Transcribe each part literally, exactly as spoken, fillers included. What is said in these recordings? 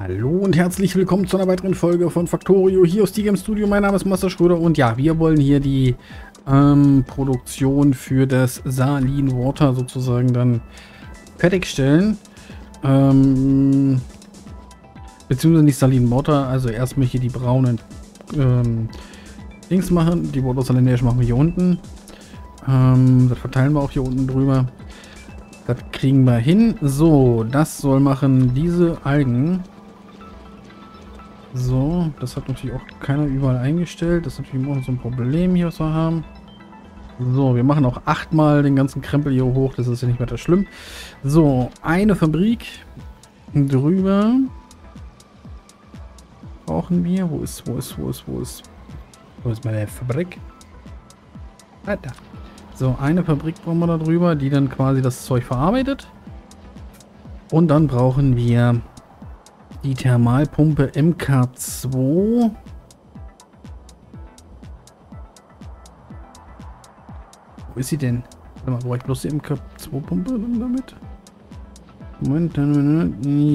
Hallo und herzlich willkommen zu einer weiteren Folge von Factorio hier aus Steel Games Studio. Mein Name ist Master Schröder und ja, wir wollen hier die ähm, Produktion für das Saline Water sozusagen dann fertigstellen. Ähm, beziehungsweise nicht Saline Water, also erstmal hier die braunen ähm, Dings machen. Die Water Salination machen wir hier unten. Ähm, das verteilen wir auch hier unten drüber. Das kriegen wir hin. So, das soll machen diese Algen. So, das hat natürlich auch keiner überall eingestellt. Das ist natürlich auch so ein Problem hier, was wir haben. So, wir machen auch achtmal den ganzen Krempel hier hoch. Das ist ja nicht weiter schlimm. So, eine Fabrik drüber. Brauchen wir. Wo ist, wo ist, wo ist, wo ist? Wo ist meine Fabrik? Ah, da. So, eine Fabrik brauchen wir da drüber, die dann quasi das Zeug verarbeitet. Und dann brauchen wir die Thermalpumpe M K zwei. Wo ist sie denn? Warte mal, brauche ich bloß die M K zwei Pumpe dann damit? Moment,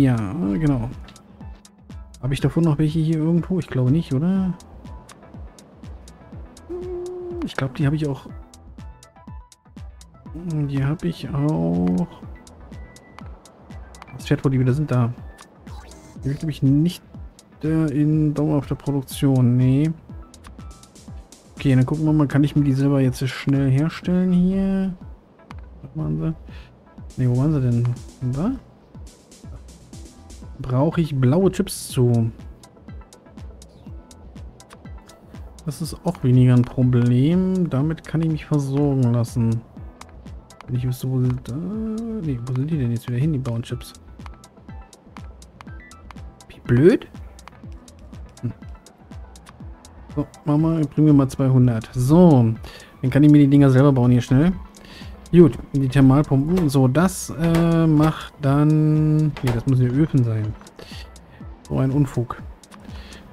ja, genau. Habe ich davon noch welche hier irgendwo? Ich glaube nicht, oder? Ich glaube, die habe ich auch... Die habe ich auch. Das Chat, wo die wieder sind, da. Die wird nämlich nicht äh, in dauerhafter Produktion. Nee. Okay, dann gucken wir mal, kann ich mir die selber jetzt schnell herstellen hier? Was waren sie? Ne, wo waren sie denn? Da? Brauche ich blaue Chips zu. Das ist auch weniger ein Problem. Damit kann ich mich versorgen lassen. Ich wüsste, wo sind da. Nee, wo sind die denn jetzt wieder hin, die blauen Chips? Wie blöd? Hm. So, Mama, bringen wir mal zweihundert. So, dann kann ich mir die Dinger selber bauen hier schnell. Gut, die Thermalpumpen. So, das äh, macht dann. Nee, das müssen ja Öfen sein. So ein Unfug.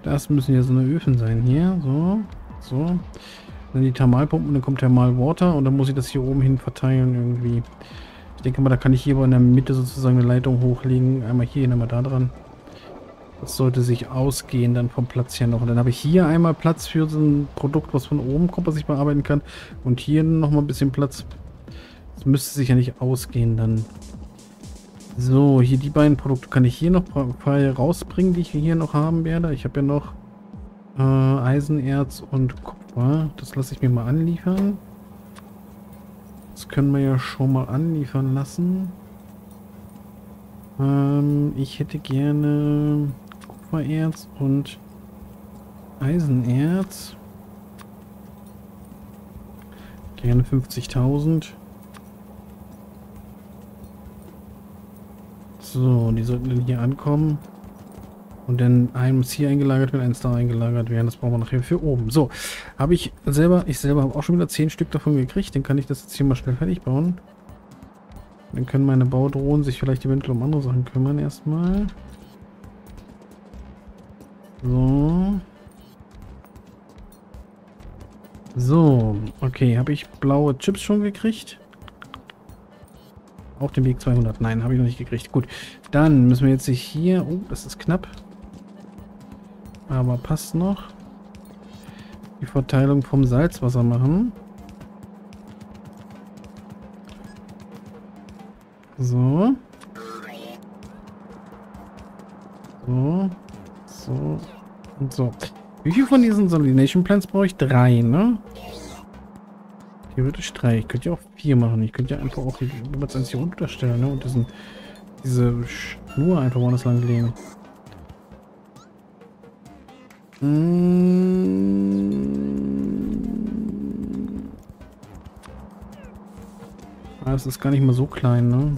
Das müssen ja so eine Öfen sein hier. So, so. Dann die Thermalpumpen, dann kommt Thermalwater und dann muss ich das hier oben hin verteilen irgendwie. Ich denke mal, da kann ich hier in der Mitte sozusagen eine Leitung hochlegen. Einmal hier, einmal da dran. Das sollte sich ausgehen dann vom Platz her noch. Und dann habe ich hier einmal Platz für so ein Produkt, was von oben kommt, was ich bearbeiten kann. Und hier nochmal ein bisschen Platz. Das müsste sich ja nicht ausgehen dann. So, hier die beiden Produkte kann ich hier noch ein paar rausbringen, die ich hier noch haben werde. Ich habe ja noch äh, Eisenerz und Kupfer. Das lasse ich mir mal anliefern. Das können wir ja schon mal anliefern lassen. Ähm, ich hätte gerne Kupfererz und Eisenerz. Gerne fünfzigtausend. So, die sollten dann hier ankommen. Und dann eins hier eingelagert werden, eins da eingelagert werden. Das brauchen wir nachher für oben. So, habe ich selber, ich selber habe auch schon wieder zehn Stück davon gekriegt. Dann kann ich das jetzt hier mal schnell fertig bauen. Dann können meine Baudrohnen sich vielleicht eventuell um andere Sachen kümmern erstmal. So. So, okay, habe ich blaue Chips schon gekriegt? Auf dem Weg zweihundert. Nein, habe ich noch nicht gekriegt. Gut, dann müssen wir jetzt hier... Oh, das ist knapp. Aber passt noch. Die Verteilung vom Salzwasser machen. So. So. So. Und so. Wie viel von diesen Salination Plants brauche ich? Drei, ne? Theoretisch drei. Ich könnte ja auch vier machen. Ich könnte ja einfach auch die eins hier unterstellen, ne? Und diesen, diese Schnur einfach woanders lang legen. Hm. Ah, das ist gar nicht mal so klein, ne?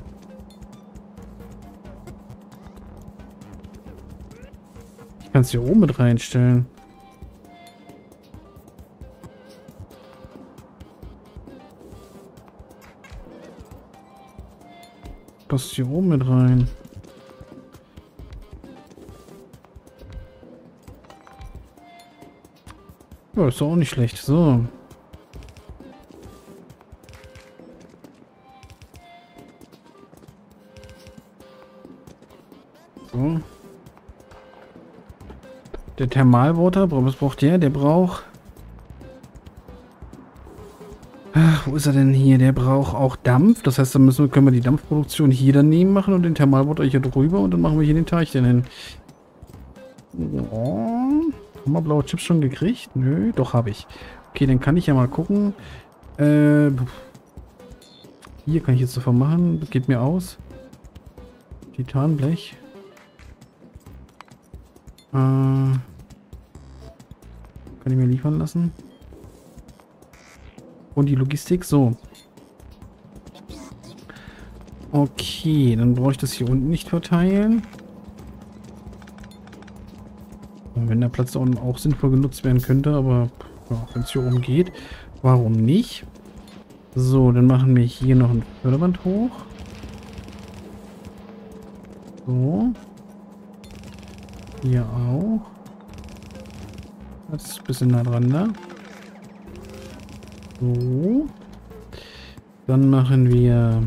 Ich kann es hier oben mit reinstellen. Passt hier oben mit rein. Ja, ist doch auch nicht schlecht. So. So. Der Thermalwater, was braucht der? Der braucht... Ach, wo ist er denn hier? Der braucht auch Dampf. Das heißt, dann müssen wir, können wir die Dampfproduktion hier daneben machen und den Thermalwater hier drüber und dann machen wir hier den Teich dann hin. Oh, haben wir blaue Chips schon gekriegt? Nö, doch habe ich. Okay, dann kann ich ja mal gucken. Äh, hier kann ich jetzt davon machen. Das geht mir aus. Titanblech. Äh, kann ich mir liefern lassen. Und die Logistik, so. Okay, dann brauche ich das hier unten nicht verteilen. Und wenn der Platz da unten auch sinnvoll genutzt werden könnte, aber ja, wenn es hier oben geht, warum nicht? So, dann machen wir hier noch ein Förderband hoch. So. Hier auch. Das ist ein bisschen nah dran, da. So. Dann machen wir...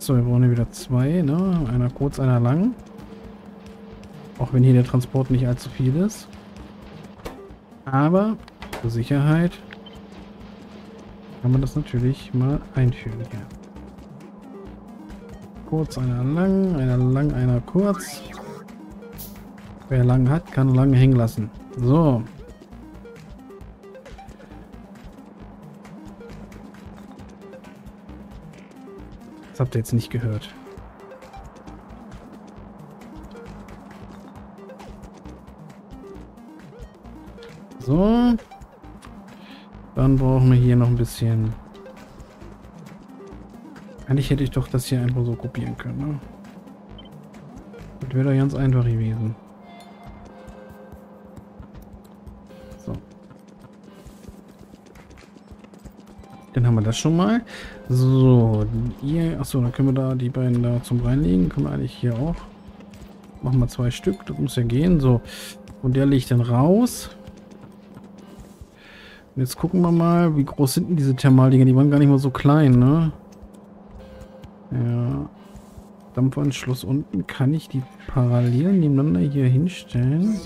So, wir brauchen ja wieder zwei, ne? Einer kurz, einer lang. Auch wenn hier der Transport nicht allzu viel ist. Aber zur Sicherheit kann man das natürlich mal einfügen hier. Kurz, einer lang, einer lang, einer kurz. Wer lang hat, kann lang hängen lassen. So. Das habt ihr jetzt nicht gehört. So. Dann brauchen wir hier noch ein bisschen... Eigentlich hätte ich doch das hier einfach so kopieren können, ne? Das wäre doch ganz einfach gewesen. So. Dann haben wir das schon mal. So, hier, achso, dann können wir da die beiden da zum reinlegen. Können wir eigentlich hier auch. Machen wir zwei Stück, das muss ja gehen. So, und der lege ich dann raus. Und jetzt gucken wir mal, wie groß sind denn diese Thermaldinger? Die waren gar nicht mal so klein, ne? Ja, Dampfanschluss unten. Kann ich die parallel nebeneinander hier hinstellen?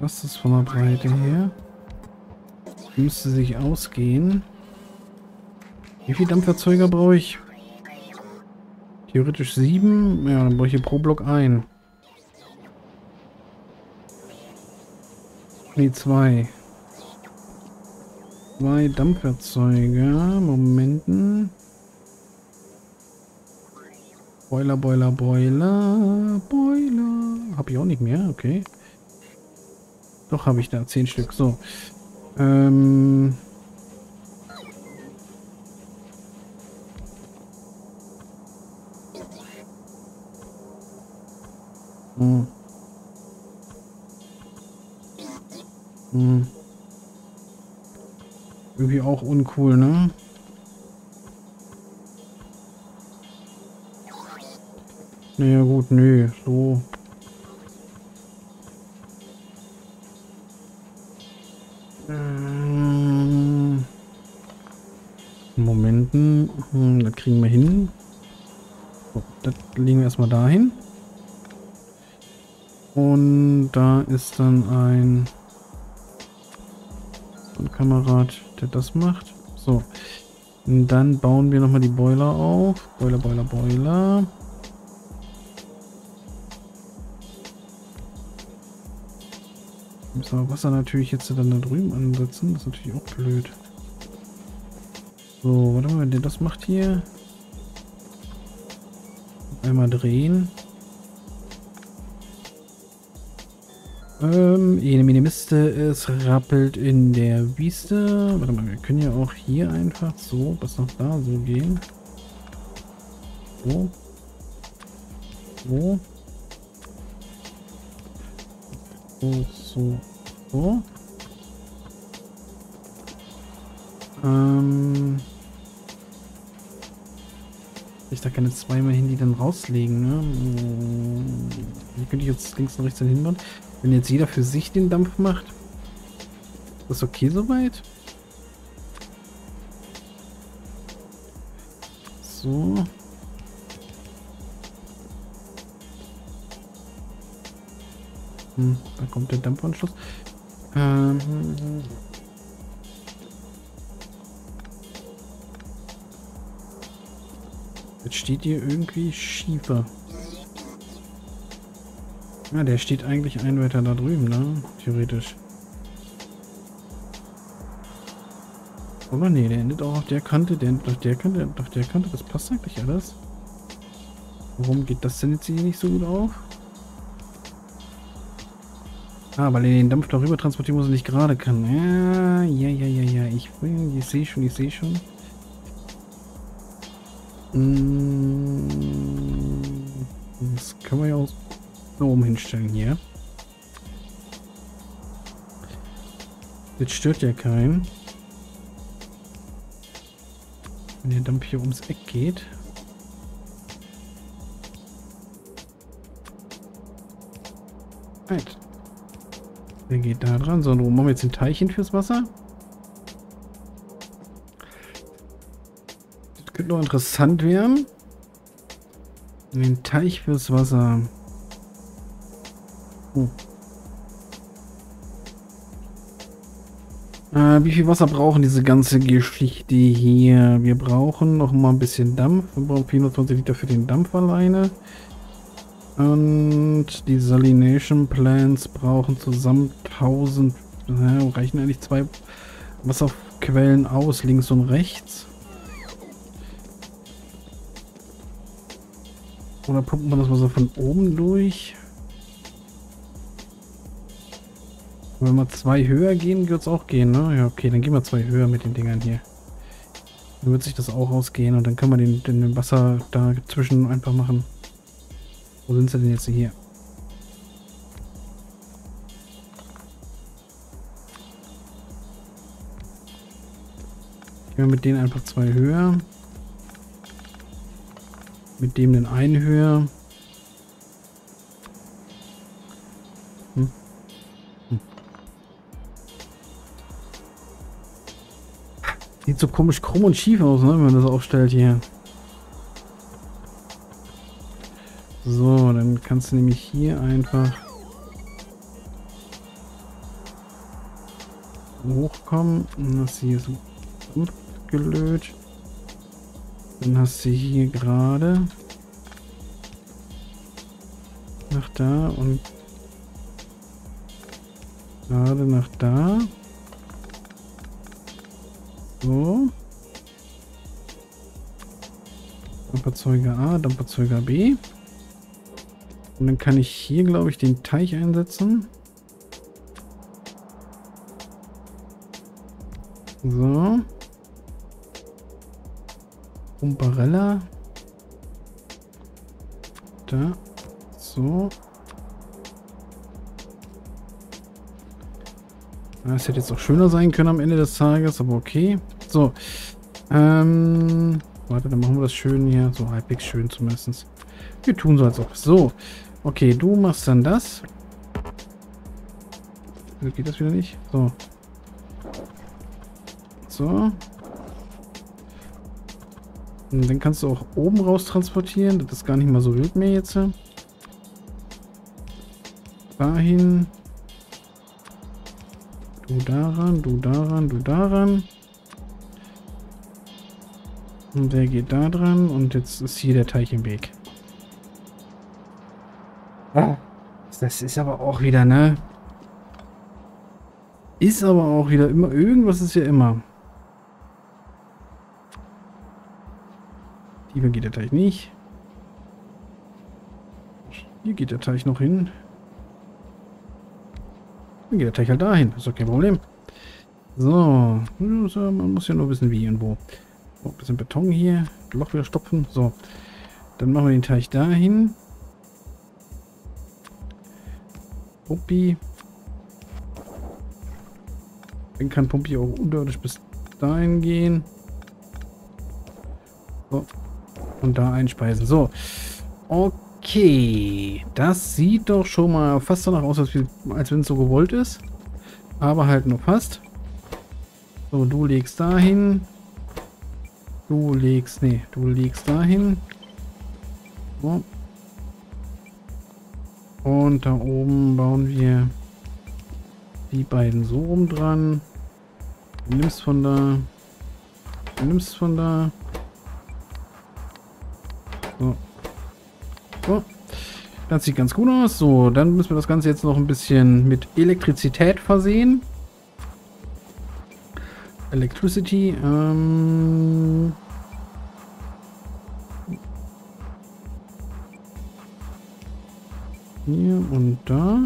Was ist von der Breite her? Müsste sich ausgehen. Wie viele Dampferzeuger brauche ich? Theoretisch sieben. Ja, dann brauche ich hier pro Block ein. Ne, zwei. Zwei Dampferzeuger. Momenten. Boiler, Boiler, Boiler. Boiler. Hab ich auch nicht mehr, okay. Doch, habe ich da. Zehn Stück. So. Ähm. Hm. Hm. Irgendwie auch uncool, ne? Naja gut, nö, so. Ähm. Momenten, hm, das kriegen wir hin. So, das legen wir erstmal dahin. Und da ist dann ein... Kamerad, der das macht. So. Und dann bauen wir nochmal die Boiler auf. Boiler, Boiler, Boiler. Müssen wir Wasser natürlich jetzt dann da drüben ansetzen. Das ist natürlich auch blöd. So, warte mal, wenn der das macht hier. Einmal drehen. Ähm, jene Mine Miste, es rappelt in der Wieste. Warte mal, wir können ja auch hier einfach so, was noch da, so gehen. So. So. So, so, so. Ähm. Ich da keine zweimal hin, die dann rauslegen, ne? Wie könnte ich jetzt links und rechts dann hinbauen? Wenn jetzt jeder für sich den Dampf macht, ist das okay soweit? So. Hm, da kommt der Dampfanschluss. Ähm. Jetzt steht hier irgendwie Schiefer. Ja, der steht eigentlich ein weiter da drüben, ne? Theoretisch. Oder ne, der endet auch auf der Kante, der endet auf der Kante, der endet auf der Kante. Das passt eigentlich alles. Warum geht das denn jetzt hier nicht so gut auf? Ah, weil er den Dampf darüber transportieren muss und nicht gerade kann. Ja, ja, ja, ja, ja. Ich, ich sehe schon, ich sehe schon. Das kann man ja auch so oben hinstellen hier. Jetzt stört ja keinen. Wenn der Dampf hier ums Eck geht. Right. Der geht da dran. So, und machen wir jetzt den Teich hin fürs Wasser. Das könnte noch interessant werden. Den Teich fürs Wasser. Oh. Äh, wie viel Wasser brauchen diese ganze Geschichte hier? Wir brauchen noch mal ein bisschen Dampf. Wir brauchen vierhundertzwanzig Liter für den Dampf alleine. Und die Salination Plants brauchen zusammen tausend. Äh, reichen eigentlich zwei Wasserquellen aus, links und rechts. Oder pumpen wir das Wasser von oben durch? Wenn wir zwei höher gehen, wird es auch gehen, ne? Ja, okay, dann gehen wir zwei höher mit den Dingern hier. Dann wird sich das auch ausgehen und dann können wir den, den Wasser da dazwischen einfach machen. Wo sind sie denn jetzt hier? Gehen wir mit denen einfach zwei höher. Mit dem den einen höher. Hm. Sieht so komisch krumm und schief aus, ne, wenn man das aufstellt hier. So, dann kannst du nämlich hier einfach hochkommen. Das hier ist gut gelöst. Dann hast du hier gerade nach da und gerade nach da. So. Dampferzeuger A, Dampferzeuger B. Und dann kann ich hier, glaube ich, den Teich einsetzen. So. Umbarella. Da. So. Das hätte jetzt auch schöner sein können am Ende des Tages, aber okay. So. Ähm. Warte, dann machen wir das schön hier. So halbwegs schön zumindest. Wir tun so als ob. So. Okay, du machst dann das. Also geht das wieder nicht? So. So. Und dann kannst du auch oben raus transportieren. Das ist gar nicht mal so wild mehr jetzt. Dahin. Du daran, du daran, du daran. Und der geht da dran. Und jetzt ist hier der Teich im Weg. Ah, das ist aber auch wieder, ne? Ist aber auch wieder immer. Irgendwas ist ja immer. Hier geht der Teich nicht. Hier geht der Teich noch hin. Dann geht der Teich halt dahin. Ist doch kein Problem. So. Man muss ja nur wissen, wie und wo. So, ein bisschen Beton hier. Loch wieder stopfen. So. Dann machen wir den Teich dahin. Pumpi. Dann kann Pumpi auch unterirdisch bis dahin gehen. So. Und da einspeisen. So. Okay. Das sieht doch schon mal fast danach aus, als, als wenn es so gewollt ist. Aber halt nur fast. So, du legst dahin. Du legst, nee, du legst dahin. So. Und da oben bauen wir die beiden so rum dran. Du nimmst von da. Du nimmst von da. So. So. Das sieht ganz gut aus. So, dann müssen wir das Ganze jetzt noch ein bisschen mit Elektrizität versehen. Electricity. Ähm Hier und da.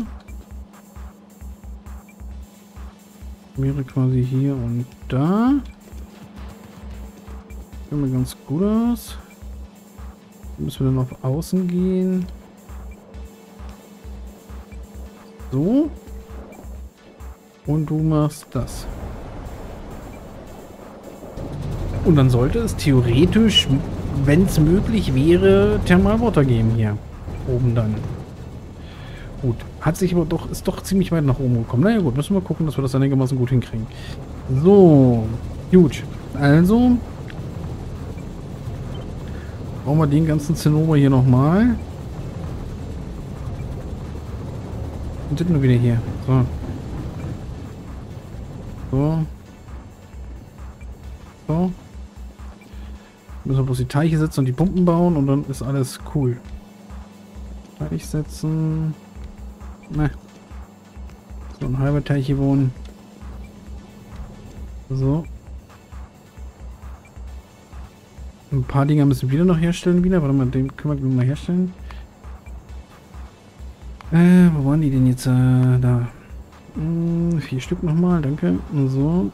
Wäre quasi hier und da. Sieht mir ganz gut aus. Müssen wir dann auf außen gehen. So. Und du machst das. Und dann sollte es theoretisch, wenn es möglich wäre, Thermal Water geben hier. Oben dann. Gut. Hat sich aber doch, ist doch ziemlich weit nach oben gekommen. Naja gut, müssen wir gucken, dass wir das einigermaßen gut hinkriegen. So. Gut. Also. Brauchen wir den ganzen Zinnober hier nochmal. Und sind wir wieder hier. So. So. So. Müssen wir bloß die Teiche setzen und die Pumpen bauen und dann ist alles cool. Teich setzen. Ne. So ein halber Teich hier wohnen. So. Ein paar Dinger müssen wir wieder noch herstellen wieder. Warte mal, den können wir mal herstellen. Äh, wo waren die denn jetzt? Äh, da. Hm, vier Stück nochmal, danke. So.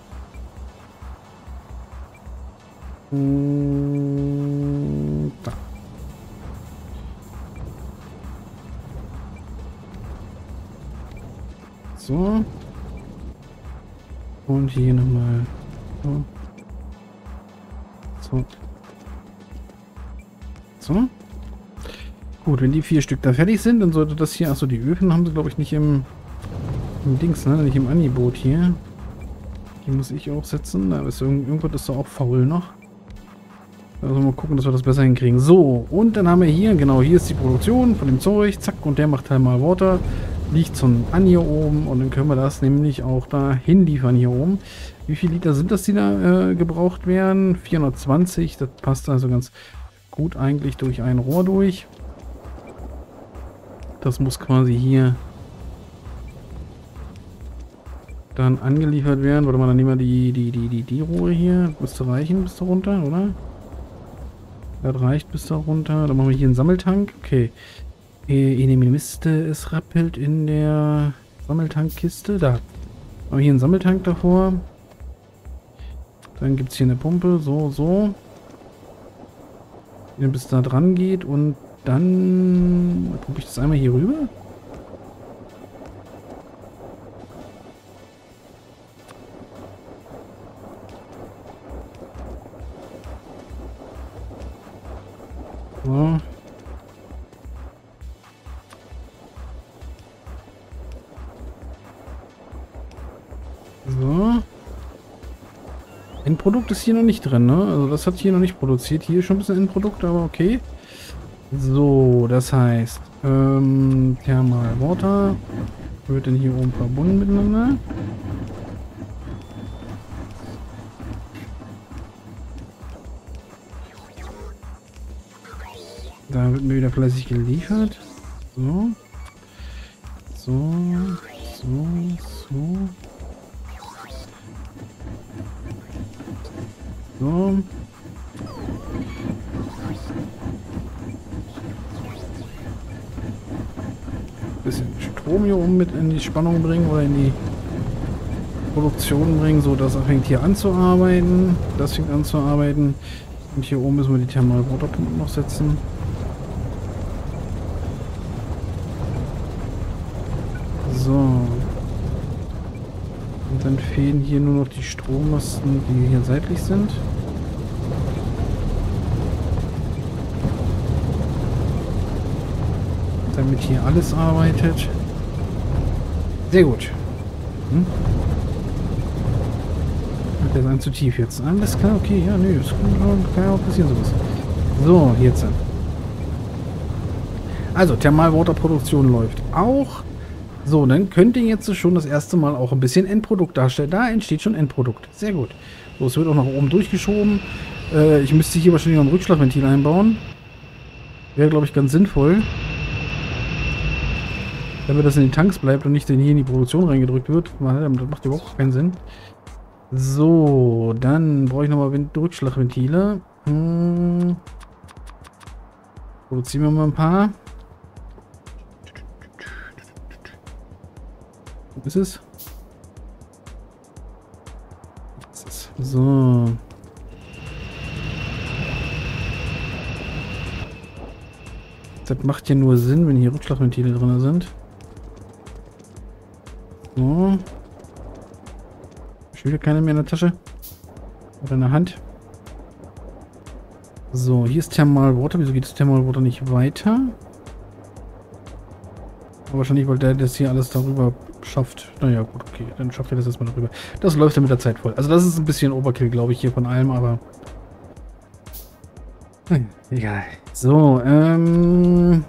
Und da. So. Und hier nochmal. So. So. So. Gut, wenn die vier Stück da fertig sind, dann sollte das hier... Achso, die Öfen haben sie, glaube ich, nicht im, im Dings, ne? Nicht im Angebot hier. Die muss ich auch setzen. Da ist irgendwas, ist da auch faul noch. Also mal gucken, dass wir das besser hinkriegen. So, und dann haben wir hier, genau, hier ist die Produktion von dem Zeug. Zack, und der macht Thermal Water. Liegt zum an hier oben. Und dann können wir das nämlich auch da hinliefern hier oben. Wie viele Liter sind das, die da äh, gebraucht werden? vierhundertzwanzig. Das passt also ganz gut eigentlich durch ein Rohr durch. Das muss quasi hier dann angeliefert werden. Warte mal, dann nehmen wir die, die, die, die, die Rohre hier. Müsste reichen bis da runter, oder? Das reicht bis da runter. Dann machen wir hier einen Sammeltank. Okay. In dem Miste ist rappelt in der Sammeltankkiste. Da. Machen wir hier einen Sammeltank davor. Dann gibt es hier eine Pumpe. So, so. Die bis da dran geht und dann probiere ich das einmal hier rüber. So. So. Endprodukt ist hier noch nicht drin, ne? Also das hat hier noch nicht produziert. Hier schon ein bisschen Endprodukt, aber okay. So, das heißt, ähm, Thermal Water wird dann hier oben verbunden miteinander. Da wird mir wieder fleißig geliefert. So. So, so, so. So. Bisschen Strom hier oben mit in die Spannung bringen oder in die Produktion bringen. So, das fängt hier an zu arbeiten. Das fängt an zu arbeiten. Und hier oben müssen wir die Thermal Water Pumpen noch setzen. So. Und dann fehlen hier nur noch die Strommasten, die hier seitlich sind. Damit hier alles arbeitet. Sehr gut. Hm? Der ist ein zu tief jetzt. Alles klar, okay, ja, nö, ist gut, kann ja auch passieren sowas. So, jetzt. Also, Thermalwaterproduktion läuft auch. So, dann könnt ihr jetzt schon das erste Mal auch ein bisschen Endprodukt darstellen. Da entsteht schon Endprodukt. Sehr gut. So, es wird auch nach oben durchgeschoben. Äh, ich müsste hier wahrscheinlich noch ein Rückschlagventil einbauen. Wäre, glaube ich, ganz sinnvoll. Damit das in den Tanks bleibt und nicht denn hier in die Produktion reingedrückt wird. Man, das macht überhaupt keinen Sinn. So, dann brauche ich nochmal Rückschlagventile. Hm. Produzieren wir mal ein paar. Wo ist es? So. Das macht ja nur Sinn, wenn hier Rückschlagventile drin sind. So. Wieder keine mehr in der Tasche oder in der Hand. So, hier ist Thermalwater. Wieso geht das Thermalwater nicht weiter? Aber wahrscheinlich, weil der das hier alles darüber schafft. Naja, gut, okay, dann schafft er das erstmal darüber. Das läuft ja mit der Zeit voll. Also das ist ein bisschen Overkill, glaube ich, hier von allem, aber hm, egal. So, ähm...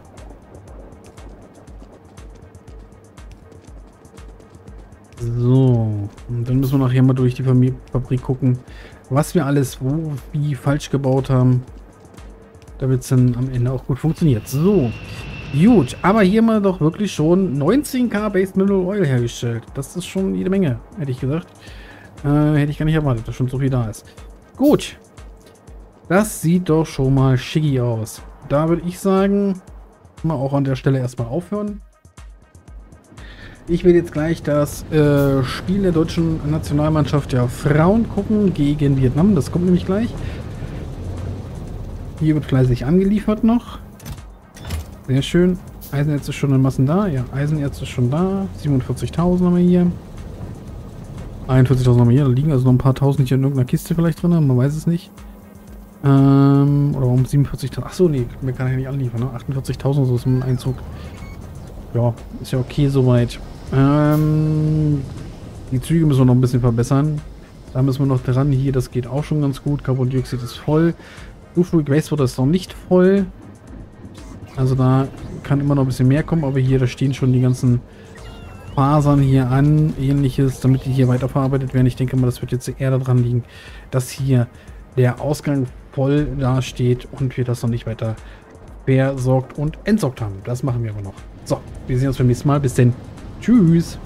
so, und dann müssen wir nachher mal durch die Fabrik gucken, was wir alles wo, wie falsch gebaut haben, damit es dann am Ende auch gut funktioniert. So, gut, aber hier mal doch wirklich schon neunzehn K Based Mineral Oil hergestellt. Das ist schon jede Menge, hätte ich gesagt. Äh, hätte ich gar nicht erwartet, dass schon so viel da ist. Gut, das sieht doch schon mal schicki aus. Da würde ich sagen, mal auch an der Stelle erstmal aufhören. Ich will jetzt gleich das äh, Spiel der deutschen Nationalmannschaft der Frauen gucken gegen Vietnam. Das kommt nämlich gleich. Hier wird fleißig angeliefert noch. Sehr schön. Eisenerz ist schon in Massen da. Ja, Eisenerz ist schon da. siebenundvierzigtausend haben wir hier. einundvierzigtausend haben wir hier. Da liegen also noch ein paar Tausend hier in irgendeiner Kiste vielleicht drin. Man weiß es nicht. Ähm, oder warum siebenundvierzigtausend? Achso, nee. Mir kann ich nicht anliefern. Ne? achtundvierzigtausend so ist ein Einzug. Ja, ist ja okay soweit. Ähm, die Züge müssen wir noch ein bisschen verbessern. Da müssen wir noch dran. Hier, das geht auch schon ganz gut. Carbondioxid ist voll. Sulfuric Wastewater ist noch nicht voll. Also da kann immer noch ein bisschen mehr kommen. Aber hier, da stehen schon die ganzen Fasern hier an. Ähnliches, damit die hier weiterverarbeitet werden. Ich denke mal, das wird jetzt eher daran liegen, dass hier der Ausgang voll da steht und wir das noch nicht weiter versorgt und entsorgt haben. Das machen wir aber noch. So, wir sehen uns beim nächsten Mal. Bis denn. Tschüss.